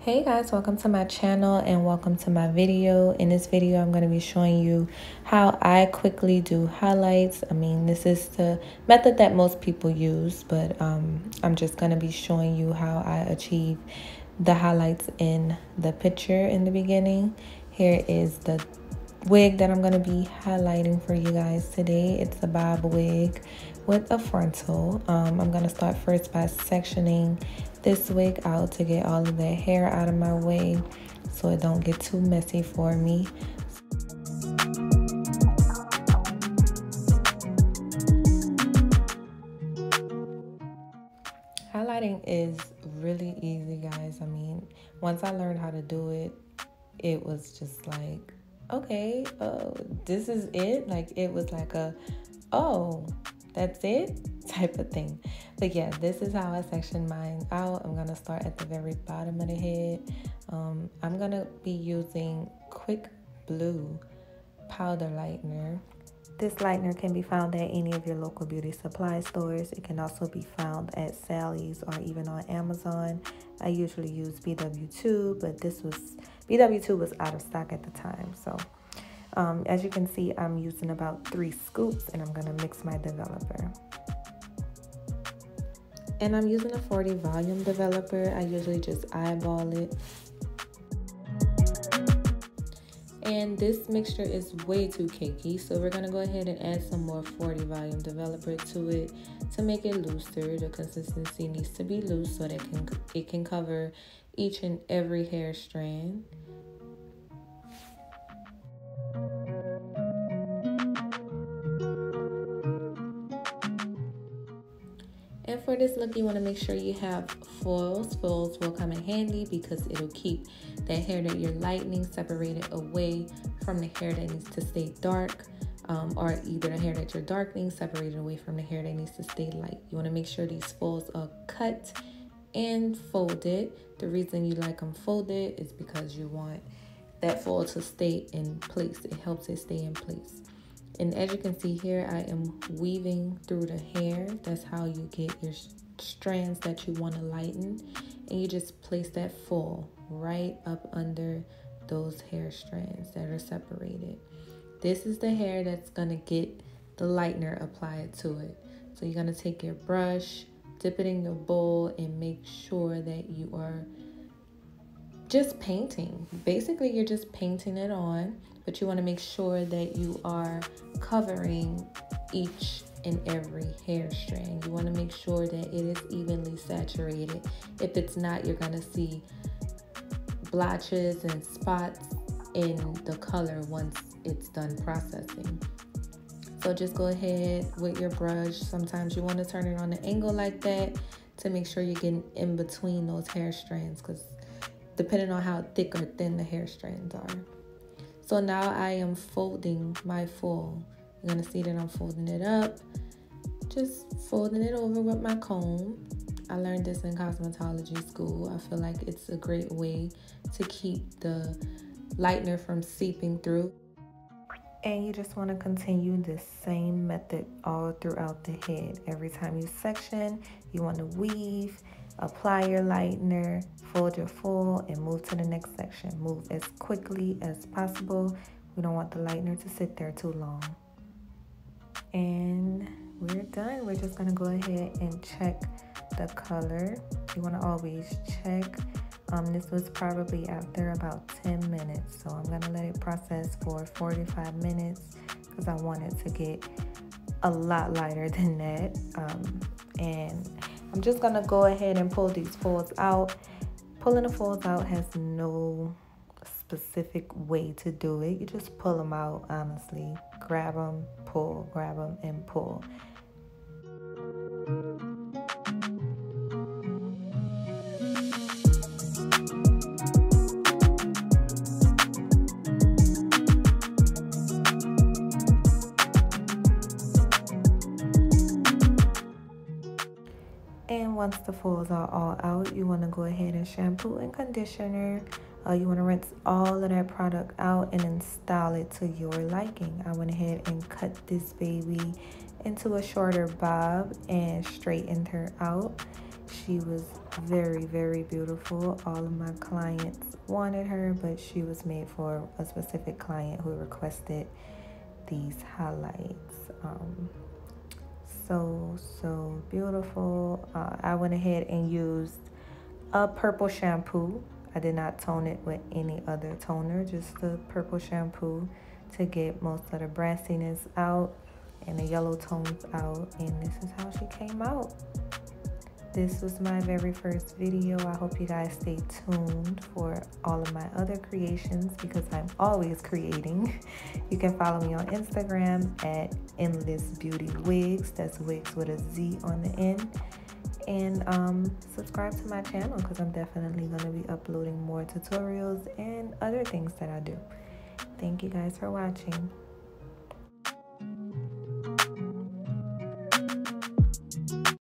Hey guys, welcome to my channel and welcome to my video. In this video I'm going to be showing you how I quickly do highlights. I mean, this is the method that most people use, but I'm just going to be showing you how I achieve the highlights in the picture in the beginning. Here is the wig that I'm going to be highlighting for you guys today. It's a bob wig with a frontal. I'm going to start first by sectioning this wig out to get all of that hair out of my way so it don't get too messy for me. Highlighting is really easy, guys. I mean, once I learned how to do it, it was just like, okay, this is it. Like, it was like a, oh, that's it type of thing. But yeah, this is how I section mine out. I'm gonna start at the very bottom of the head. I'm gonna be using Quick Blue Powder Lightener. This lightener can be found at any of your local beauty supply stores. It can also be found at Sally's or even on Amazon. I usually use BW2, but BW2 was out of stock at the time. So as you can see, I'm using about 3 scoops and I'm going to mix my developer. And I'm using a 40 volume developer. I usually just eyeball it. And this mixture is way too cakey, so we're going to go ahead and add some more 40 volume developer to it to make it looser. The consistency needs to be loose so that it can cover each and every hair strand. And for this look, you want to make sure you have foils. Foils will come in handy because it'll keep that hair that you're lightening separated away from the hair that needs to stay dark, or either the hair that you're darkening separated away from the hair that needs to stay light. You want to make sure these foils are cut and folded. The reason you like them folded is because you want that foil to stay in place. It helps it stay in place. And as you can see here, I am weaving through the hair. That's how you get your strands that you want to lighten. And you just place that foil right up under those hair strands that are separated. This is the hair that's going to get the lightener applied to it. So you're going to take your brush, dip it in your bowl, and make sure that you are just painting. Basically, you're just painting it on, but you want to make sure that you are covering each and every hair strand. You want to make sure that it is evenly saturated. If it's not, you're going to see blotches and spots in the color once it's done processing. So just go ahead with your brush. Sometimes you want to turn it on an angle like that to make sure you're getting in between those hair strands, because depending on how thick or thin the hair strands are. So now I am folding my foil. You're gonna see that I'm folding it up, just folding it over with my comb. I learned this in cosmetology school. I feel like it's a great way to keep the lightener from seeping through. And you just wanna continue this same method all throughout the head. Every time you section, you wanna weave, apply your lightener, fold your foil, and move to the next section. Move as quickly as possible. We don't want the lightener to sit there too long. And we're done. We're just gonna go ahead and check the color. You wanna always check. This was probably out there about 10 minutes, so I'm gonna let it process for 45 minutes because I want it to get a lot lighter than that. And I'm just gonna go ahead and pull these folds out. Pulling the folds out has no specific way to do it. You just pull them out, honestly. Grab them, and pull. Once the foils are all out, you want to go ahead and shampoo and conditioner. You want to rinse all of that product out and then style it to your liking. I went ahead and cut this baby into a shorter bob and straightened her out. She was very beautiful. All of my clients wanted her, but she was made for a specific client who requested these highlights. So beautiful. I went ahead and used a purple shampoo. I did not tone it with any other toner, just the purple shampoo to get most of the brassiness out and the yellow tones out, and this is how she came out. This was my very first video. I hope you guys stay tuned for all of my other creations because I'm always creating. You can follow me on Instagram at endlessbeautywigz. That's wigs with a Z on the end. And subscribe to my channel because I'm definitely going to be uploading more tutorials and other things that I do. Thank you guys for watching.